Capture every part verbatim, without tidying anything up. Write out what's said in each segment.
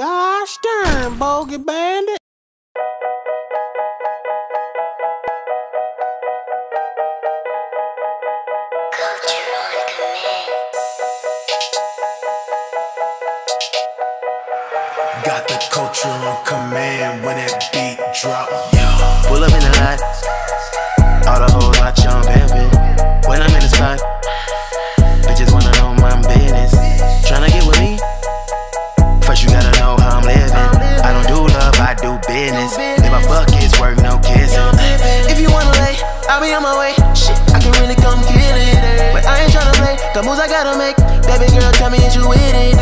Gosh darn, Bogey Bandit. Got the culture on command when that beat drop. Pull up in the lot, all the hoes watch on baby. When I'm in the spot, bitches wanna know my business. Tryna get with me? First you gotta know how I'm living. I don't do love, I do business. If I fuck, it's work, no kissing. If you wanna lay, I'll be on my way. Shit, I can really come get it. But I ain't tryna play, got moves I gotta make. Baby girl, tell me, ain't you with it?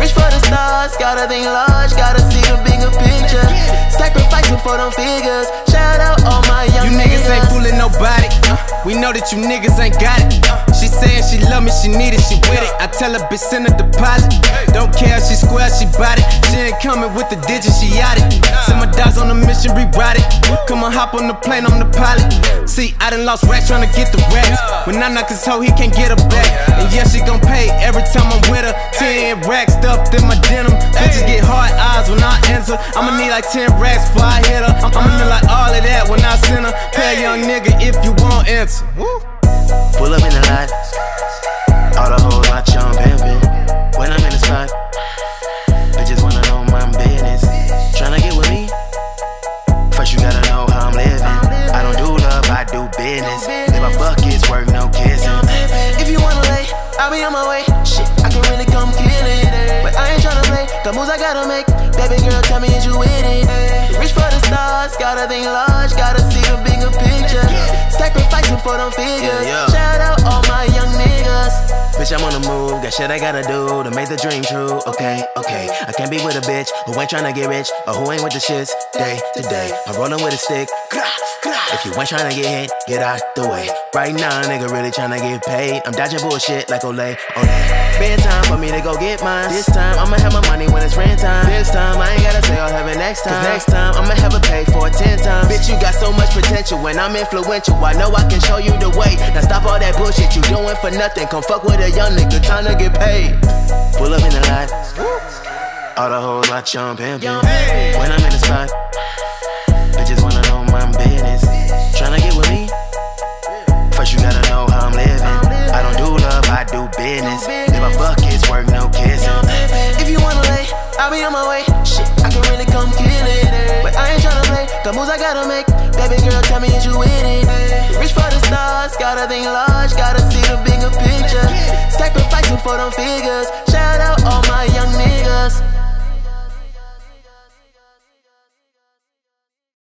Reach for the stars, gotta think love. Gotta see the bigger picture. Sacrificing for them figures. Shout out all my young niggas. You niggas ain't fooling nobody. We know that you niggas ain't got it. She saying she love me, she need it, she with it. I tell her bitch send a deposit. Don't care if she square, she bought it. She ain't coming with the digits, she out it. Send my dogs on a mission, rewrite it. Come on, hop on the plane, I'm the pilot. See, I done lost racks trying to get the racks. When I knock his hoe, he can't get her back. And yeah, she gon' pay every time I'm with her. Ten racks stuffed in my denim. Bitches get hard eyes when I answer. I'ma need like ten racks before I hit her. I'ma need like all of that when I send her. Pay a young nigga if you won't answer. Woo. Pull up in the lot, all the hoes watch on baby. When I'm in the spot, bitches wanna know my business. Tryna get with me? First you gotta know how I'm living. I don't do love, I do business. If I fuck, it's work, no kissing. If you wanna lay, I'll be on my way. Shit, I can really come kill it. But I ain't tryna play, got moves I gotta make. Baby girl, tell me, is you with it? Reach for the stars, gotta think large, gotta see the bigger picture. Sacrificing for them figures. Shout out all my young niggas. Bitch, I'm on the move, got shit I gotta do to make the dream true. Okay, okay, I can't be with a bitch who ain't tryna get rich or who ain't with the shits. Day to day, I'm rolling with a stick. If you ain't tryna get hit, get out the way. Right now, nigga really tryna get paid. I'm dodging bullshit like Olay, Olay. Been time for me to go get mine. This time, I'ma have my money when it's rent time. This time, I ain't gotta say I'll have it next time. Cause next time, I'ma have it paid for ten times. Bitch, you got so much potential when I'm influential. I know I can show you the way. Now stop all that bullshit you doing for nothing. Come fuck with a young nigga, time to get paid. Pull up in the lot, all the hoes watch on pimpin'. When I'm in the spot, bitches wanna know my business. Tryna get with me? First you gotta know how I'm living. I don't do love, I do business. If I fuck, it's work, no kissing. If you wanna lay, I'll be on my way. Shit, I can really come kill it. But I ain't tryna play, got moves I gotta make. Baby girl, tell me, is you with it? Reach for the stars, gotta think large, gotta see the bigger picture. Sacrificing for them figures. Shout out all my young niggas.